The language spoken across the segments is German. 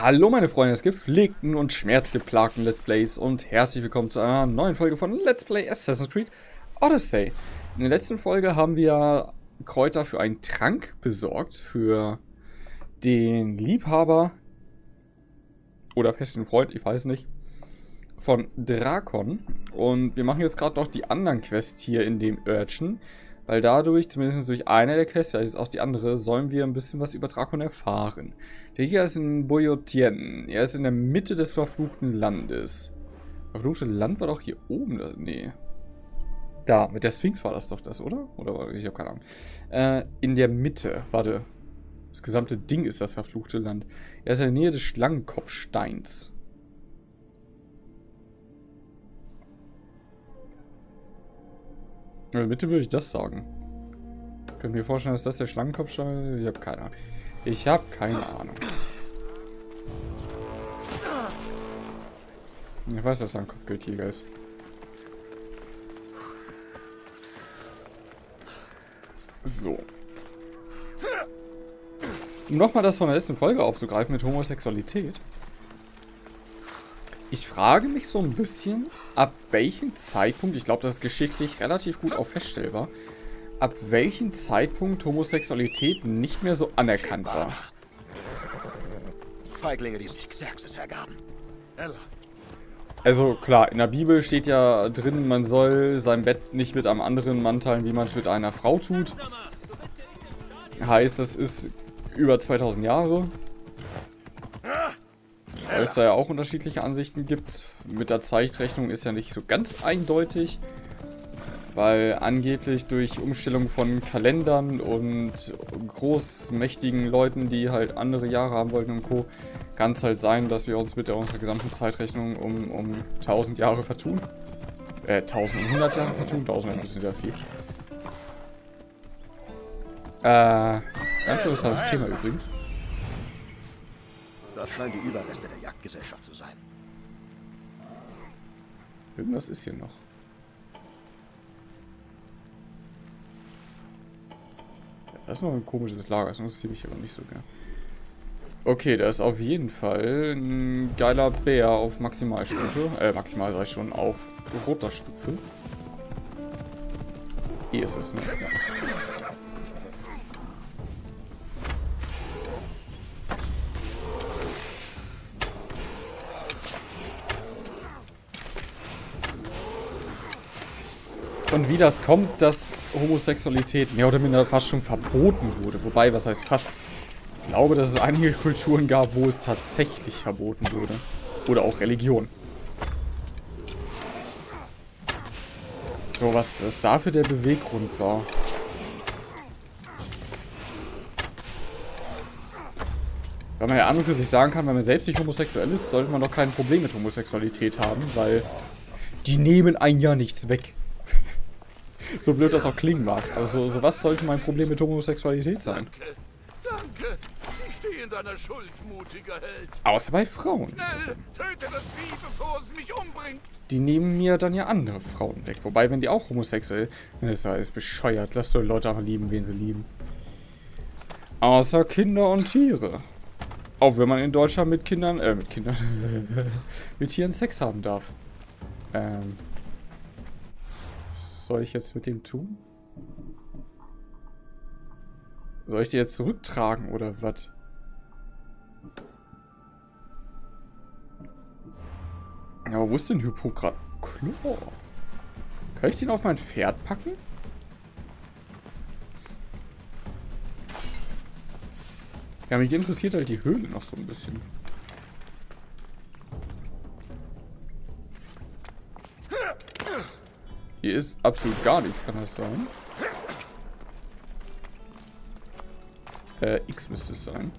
Hallo meine Freunde des gepflegten und schmerzgeplagten Let's Plays und herzlich willkommen zu einer neuen Folge von Let's Play Assassin's Creed Odyssey. In der letzten Folge haben wir Kräuter für einen Trank besorgt, für den Liebhaber oder festen Freund, ich weiß nicht, von Drakon. Und wir machen jetzt gerade noch die anderen Quests hier in dem Örtchen, weil dadurch, zumindest durch eine der Quests, vielleicht ist auch die andere, sollen wir ein bisschen was über Drakon erfahren. Der hier ist in Boyotieren. Er ist in der Mitte des verfluchten Landes. Das verfluchte Land war doch hier oben. Nee. Da, mit der Sphinx war das doch das, oder? Oder ich habe keine Ahnung. In der Mitte, warte. Das gesamte Ding ist das verfluchte Land. Er ist in der Nähe des Schlangenkopfsteins. In der Mitte würde ich das sagen. Ich könnte mir vorstellen, dass das der Schlangenkopfstein ist. Ich habe keine Ahnung. Ich weiß, dass da ein Kopfgeldjäger ist. So. Um nochmal das von der letzten Folge aufzugreifen mit Homosexualität. Ich frage mich so ein bisschen, ab welchem Zeitpunkt, ich glaube, das ist geschichtlich relativ gut auch feststellbar, ab welchem Zeitpunkt Homosexualität nicht mehr so anerkannt war. Feiglinge, die sich Xerxes ergaben. Also klar, in der Bibel steht ja drin, man soll sein Bett nicht mit einem anderen Mann teilen, wie man es mit einer Frau tut. Heißt, das ist über 2000 Jahre. Weil es da ja auch unterschiedliche Ansichten gibt. Mit der Zeitrechnung ist ja nicht so ganz eindeutig, weil angeblich durch Umstellung von Kalendern und großmächtigen Leuten, die halt andere Jahre haben wollten und Co., kann es halt sein, dass wir uns mit unserer gesamten Zeitrechnung um 1000 Jahre vertun. 1100 Jahre vertun, 1000 ein bisschen sehr viel. Ganz interessantes Thema übrigens. Das scheinen die Überreste der Jagdgesellschaft zu sein. Irgendwas ist hier noch. Ja, das ist noch ein komisches Lager, das interessiert mich aber nicht so gern. Okay, da ist auf jeden Fall ein geiler Bär auf Maximalstufe. Maximal sei schon auf roter Stufe. Hier ist es nicht. Und wie das kommt, dass Homosexualität mehr oder minder fast schon verboten wurde. Wobei, was heißt fast? Ich glaube, dass es einige Kulturen gab, wo es tatsächlich verboten wurde. Oder auch Religion. So, was das dafür der Beweggrund war. Weil man ja an und für sich sagen kann, wenn man selbst nicht homosexuell ist, sollte man doch kein Problem mit Homosexualität haben, weil die nehmen einem ja nichts weg. So blöd das auch klingen mag. Aber so was sollte mein Problem mit Homosexualität sein? Danke. Ich stehe in deiner Schuld, mutiger Held. Außer bei Frauen. Schnell, töte das Vieh, bevor es mich umbringt. Die nehmen mir dann ja andere Frauen weg. Wobei, wenn die auch homosexuell sind, ist das bescheuert. Lasst doch die Leute einfach lieben, wen sie lieben. Außer Kinder und Tiere. Auch wenn man in Deutschland mit Kindern, mit Tieren Sex haben darf. Was soll ich jetzt mit dem tun? Soll ich die jetzt zurücktragen oder was? Ja, aber wo ist denn Hypokrat? Chlor. Kann ich den auf mein Pferd packen? Ja, mich interessiert halt die Höhle noch so ein bisschen. Hier ist absolut gar nichts, kann das sein? X müsste es sein.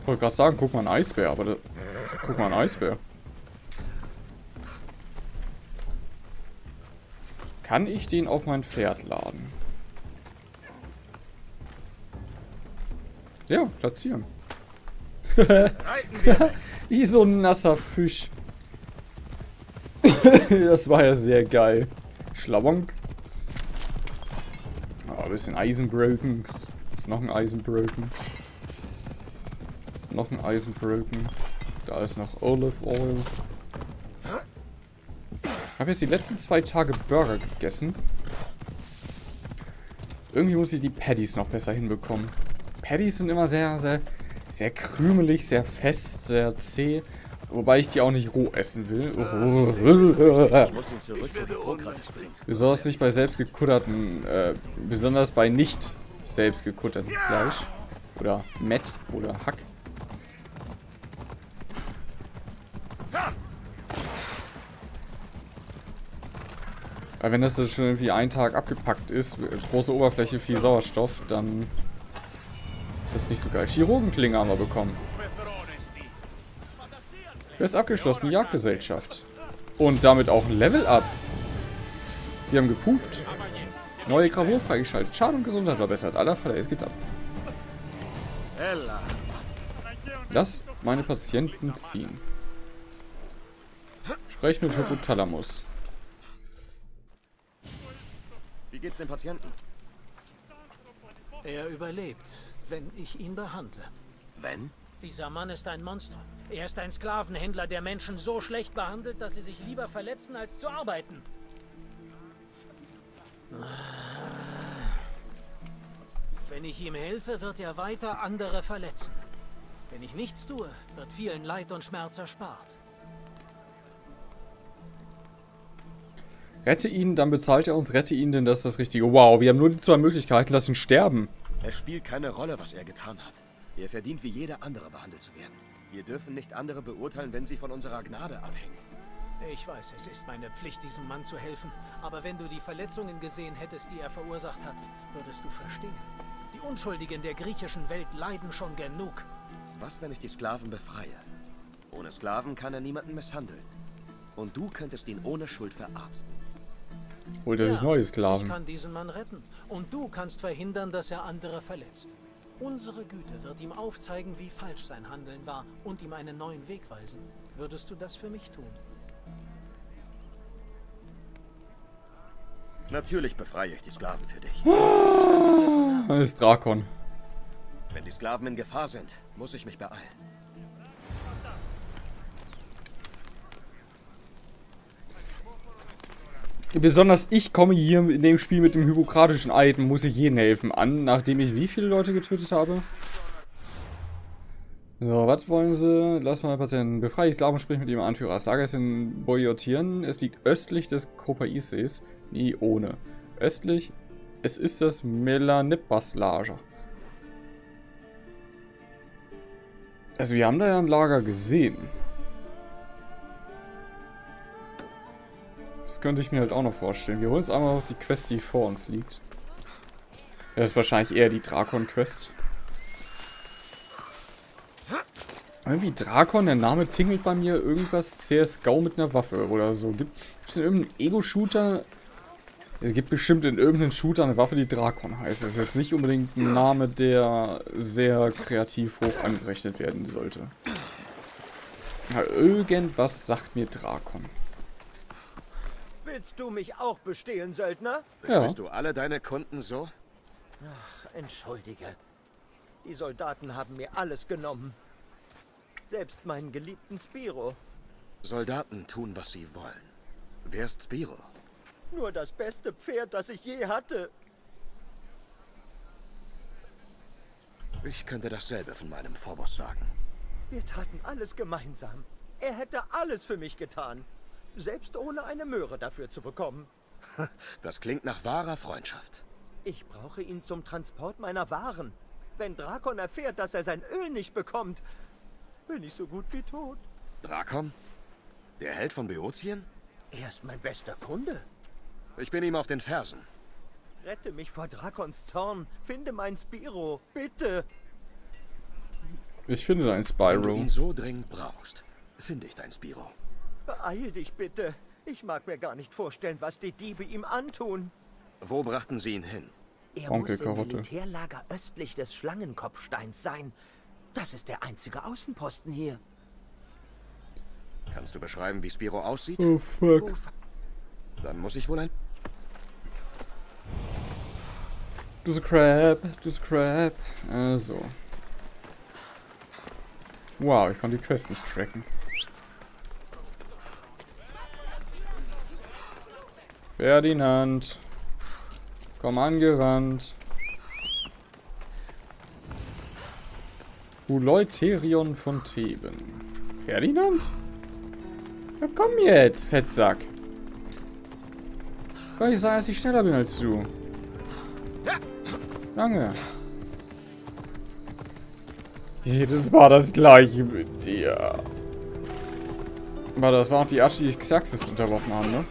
Ich wollte gerade sagen, guck mal, ein Eisbär, aber guck mal, ein Eisbär. Kann ich den auf mein Pferd laden? Ja, platzieren. Wie so ein nasser Fisch. Das war ja sehr geil. Schlabonk. Oh, ein bisschen Eisenbroken. Ist noch ein Eisenbroken. Ist noch ein Eisenbroken. Da ist noch Olive Oil. Ich habe jetzt die letzten 2 Tage Burger gegessen. Irgendwie muss ich die Patties noch besser hinbekommen. Patties sind immer sehr, sehr, sehr krümelig, sehr fest, sehr zäh. Wobei ich die auch nicht roh essen will. Ich muss ihn zurück zu Hypokrat bringen. Besonders nicht bei selbstgekutterten, besonders bei nicht selbstgekutterten Fleisch. Oder Mett oder Hack. Weil wenn das schon irgendwie einen Tag abgepackt ist, große Oberfläche, viel Sauerstoff, dann ist das nicht so geil. Chirurgenklinge haben wir bekommen. Quest abgeschlossen, Jagdgesellschaft. Und damit auch ein Level-Up. Wir haben gepupt. Neue Gravur freigeschaltet. Schaden und Gesundheit verbessert. Aller Falle, jetzt geht's ab. Lass meine Patienten ziehen. Sprech mit Hypothalamus. Wie geht's dem Patienten? Er überlebt, wenn ich ihn behandle. Wenn? Dieser Mann ist ein Monster. Er ist ein Sklavenhändler, der Menschen so schlecht behandelt, dass sie sich lieber verletzen, als zu arbeiten. Wenn ich ihm helfe, wird er weiter andere verletzen. Wenn ich nichts tue, wird vielen Leid und Schmerz erspart. Rette ihn, dann bezahlt er uns. Rette ihn, denn das ist das Richtige. Wow, wir haben nur die 2 Möglichkeiten. Lass ihn sterben. Es spielt keine Rolle, was er getan hat. Er verdient, wie jeder andere behandelt zu werden. Wir dürfen nicht andere beurteilen, wenn sie von unserer Gnade abhängen. Ich weiß, es ist meine Pflicht, diesem Mann zu helfen. Aber wenn du die Verletzungen gesehen hättest, die er verursacht hat, würdest du verstehen. Die Unschuldigen der griechischen Welt leiden schon genug. Was, wenn ich die Sklaven befreie? Ohne Sklaven kann er niemanden misshandeln. Und du könntest ihn ohne Schuld verarzten. Holt er sich neue Sklaven. Ich kann diesen Mann retten. Und du kannst verhindern, dass er andere verletzt. Unsere Güte wird ihm aufzeigen, wie falsch sein Handeln war und ihm einen neuen Weg weisen. Würdest du das für mich tun? Natürlich befreie ich die Sklaven für dich. Das ist Drakon. Wenn die Sklaven in Gefahr sind, muss ich mich beeilen. Besonders ich komme hier in dem Spiel mit dem hypokratischen Item, muss ich jeden helfen an, nachdem ich wie viele Leute getötet habe. So, was wollen sie? Lass mal Patienten befreien. Sklaven spricht mit ihrem Anführer. Das Lager ist in Boyotieren. Es liegt östlich des Kopaisees. Nie ohne. Östlich. Es ist das Melanippas Lager. Also wir haben da ja ein Lager gesehen. Das könnte ich mir halt auch noch vorstellen. Wir holen uns einmal die Quest, die vor uns liegt. Das ist wahrscheinlich eher die Drakon-Quest. Irgendwie Drakon, der Name tingelt bei mir. Irgendwas CSGO mit einer Waffe oder so. Gibt es in irgendeinem Ego-Shooter? Es gibt bestimmt in irgendeinem Shooter eine Waffe, die Drakon heißt. Das ist jetzt nicht unbedingt ein Name, der sehr kreativ hoch angerechnet werden sollte. Na, irgendwas sagt mir Drakon. Willst du mich auch bestehlen, Söldner? Ja. Bist du alle deine Kunden so? Ach, entschuldige. Die Soldaten haben mir alles genommen. Selbst meinen geliebten Spiro. Soldaten tun, was sie wollen. Wer ist Spiro? Nur das beste Pferd, das ich je hatte. Ich könnte dasselbe von meinem Vorboss sagen. Wir taten alles gemeinsam. Er hätte alles für mich getan. Selbst ohne eine Möhre dafür zu bekommen. Das klingt nach wahrer Freundschaft. Ich brauche ihn zum Transport meiner Waren. Wenn Drakon erfährt, dass er sein Öl nicht bekommt, bin ich so gut wie tot. Drakon? Der Held von Böotien? Er ist mein bester Kunde. Ich bin ihm auf den Fersen. Rette mich vor Drakons Zorn. Finde meinen Spiro, bitte. Ich finde deinen Spiro. Wenn du ihn so dringend brauchst, finde ich deinen Spiro. Beeil dich bitte. Ich mag mir gar nicht vorstellen, was die Diebe ihm antun. Wo brachten sie ihn hin? Er muss im Militärlager östlich des Schlangenkopfsteins sein. Das ist der einzige Außenposten hier. Kannst du beschreiben, wie Spiro aussieht? Oh, fuck. Dann muss ich wohl ein... Du the crap, du the crap. So. Wow, ich konnte die Quest nicht tracken. Ferdinand. Komm angerannt. Buleuterion von Theben. Ferdinand? Ja, komm jetzt, Fettsack. Weil ich sah, dass ich schneller bin als du. Lange. Jedes Mal das gleiche mit dir. Aber das war auch die Asche, die ich Xerxes unterworfen habe, ne?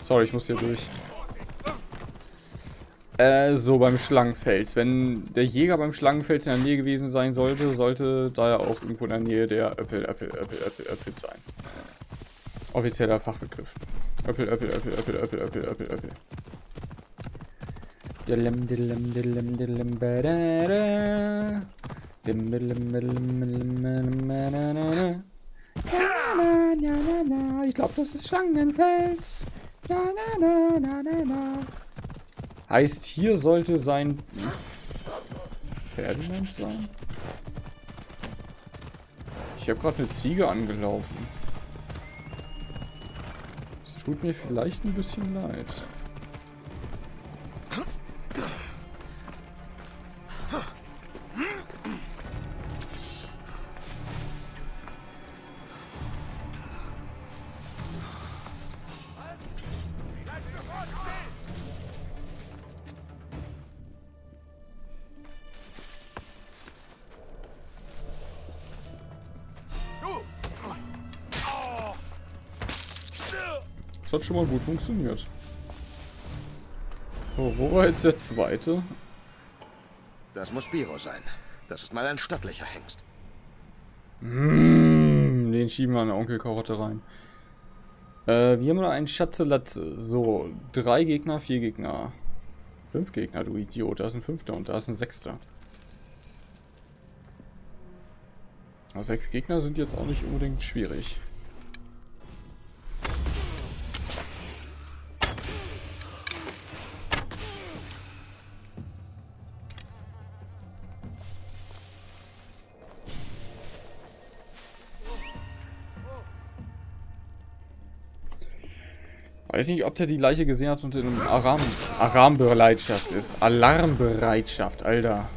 Sorry, ich muss hier durch. So, beim Schlangenfels. Wenn der Jäger beim Schlangenfels in der Nähe gewesen sein sollte, sollte da ja auch irgendwo in der Nähe der Öppel sein. Offizieller Fachbegriff. Öppel. Ich glaube, das ist Schlangenfels. Heißt, hier sollte sein Ferdinand sein? Ich habe gerade eine Ziege angelaufen. Es tut mir vielleicht ein bisschen leid. Hat schon mal gut funktioniert. So, wo war jetzt der zweite? Das muss Spiro sein. Das ist mal ein stattlicher Hengst. Mmh, den schieben wir an der Onkelkarotte rein. Wir haben noch einen Schatzelatze. So, 3 Gegner, 4 Gegner, 5 Gegner, du Idiot. Da ist ein 5. und da ist ein 6. Aber 6 Gegner sind jetzt auch nicht unbedingt schwierig. Ich weiß nicht, ob der die Leiche gesehen hat und in einem Alarmbereitschaft ist. Alarmbereitschaft, Alter.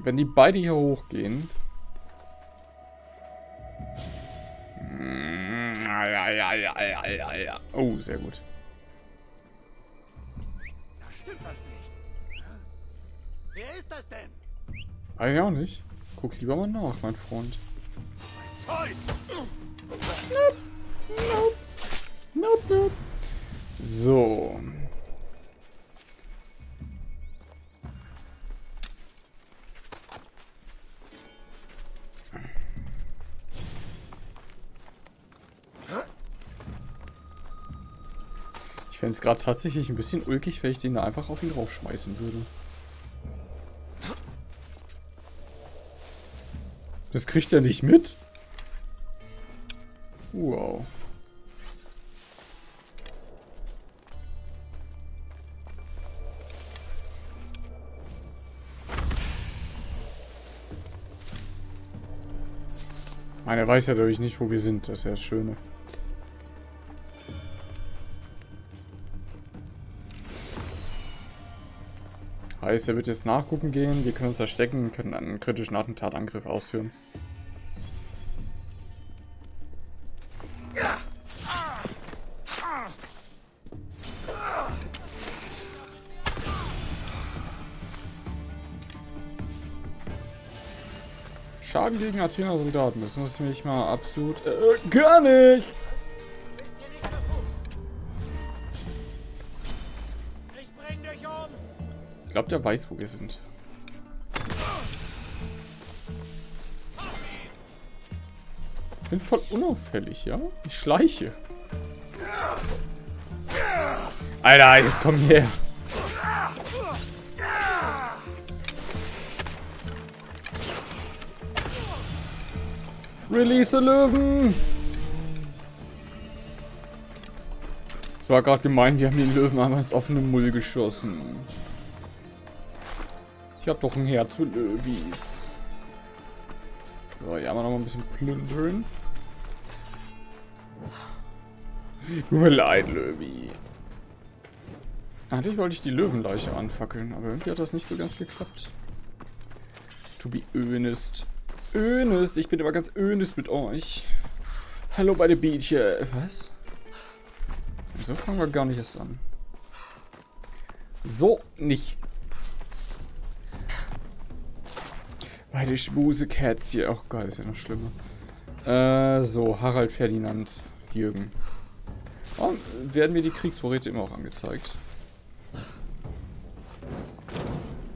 Wenn die beide hier hochgehen. Oh, sehr gut. Da stimmt was nicht. Wer ist das denn? Ah, ja, auch nicht. Guck lieber mal nach, mein Freund. Nope. Nope. Nope, nope. So. Ich fände es gerade tatsächlich ein bisschen ulkig, wenn ich den da einfach auf ihn draufschmeißen würde. Das kriegt er nicht mit? Wow. Nein, er weiß ja dadurch nicht, wo wir sind. Das ist ja das Schöne. Heißt, er wird jetzt nachgucken gehen, wir können uns verstecken, können einen kritischen Attentatangriff ausführen. Schaden gegen Athena Soldaten, das muss mich mal absolut gar nicht! Ich glaube, der weiß, wo wir sind. Ich bin voll unauffällig, ja? Ich schleiche. Alter, jetzt komm her. Release the Löwen! war gerade gemeint, die haben den Löwen einfach ins offene Mull geschossen. Ich hab doch ein Herz mit Löwis. So, hier haben wir noch mal ein bisschen plündern. Tut mir leid, Löwi. Eigentlich wollte ich die Löwenleiche anfackeln, aber irgendwie hat das nicht so ganz geklappt. To be honest. Honest, ich bin aber ganz honest mit euch. Hallo bei der Bietje. Was? So fangen wir gar nicht erst an. So nicht. Bei der Schmusekätzchen. Oh Gott, ist ja noch schlimmer. So, Harald Ferdinand Jürgen. Oh, werden mir die Kriegsvorräte immer auch angezeigt.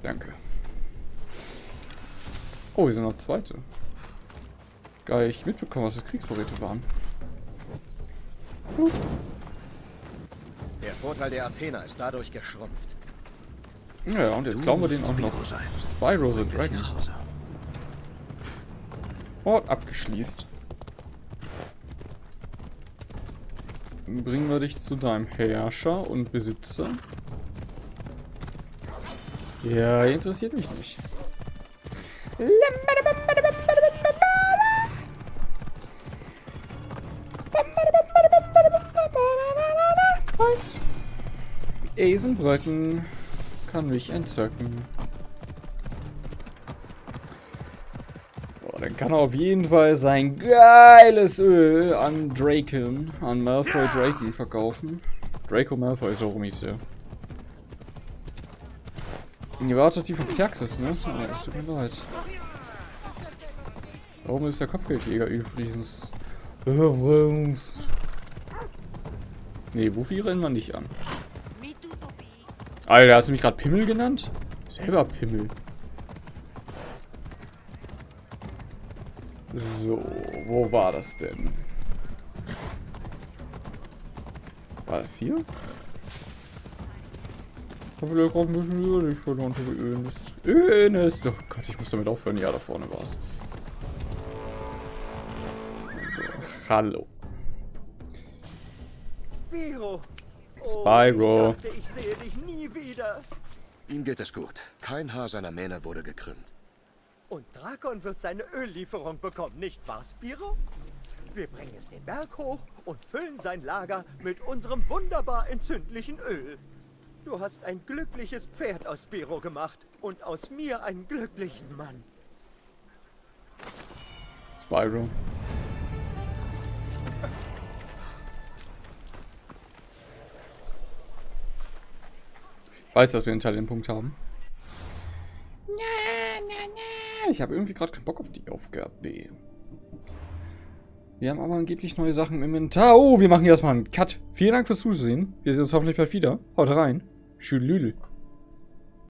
Danke. Oh, hier sind noch zweite. Geil, ich mitbekommen, was die Kriegsvorräte waren. Der Vorteil der Athena ist dadurch geschrumpft. Ja, und jetzt glauben wir den auch noch. Spyro the Dragon. Ort abgeschließt. Bringen wir dich zu deinem Herrscher und Besitzer. Ja, interessiert mich nicht. Eisenbrücken kann mich entzücken. Dann kann er auf jeden Fall sein geiles Öl an Drakon, an Malfoy Draken verkaufen. Draco Malfoy ist auch rummig, ja. Ihr wart doch die von Xerxes, ne? Ja, tut mir leid. Warum ist der Kopfgeldjäger übrigens? Ne, Wuffi rennen wir nicht an. Alter, hast du mich gerade Pimmel genannt? Selber Pimmel. So, wo war das denn? War es hier? Ich hab vielleicht gerade ein bisschen Öl verloren, wie Öhnest. Oh Gott, ich muss damit aufhören. Ja, da vorne war es. So, hallo. Spiro. Spyro. Ich dachte, ich sehe dich nie wieder. Ihm geht es gut. Kein Haar seiner Mähne wurde gekrümmt. Und Drakon wird seine Öllieferung bekommen, nicht wahr, Spiro? Wir bringen es den Berg hoch und füllen sein Lager mit unserem wunderbar entzündlichen Öl. Du hast ein glückliches Pferd aus Spiro gemacht und aus mir einen glücklichen Mann. Spyro. Ich weiß, dass wir einen Talentpunkt haben. Ich habe irgendwie gerade keinen Bock auf die Aufgabe. Wir haben aber angeblich neue Sachen im Inventar. Oh, wir machen erstmal einen Cut. Vielen Dank fürs Zusehen. Wir sehen uns hoffentlich bald wieder. Haut rein. Tschüss.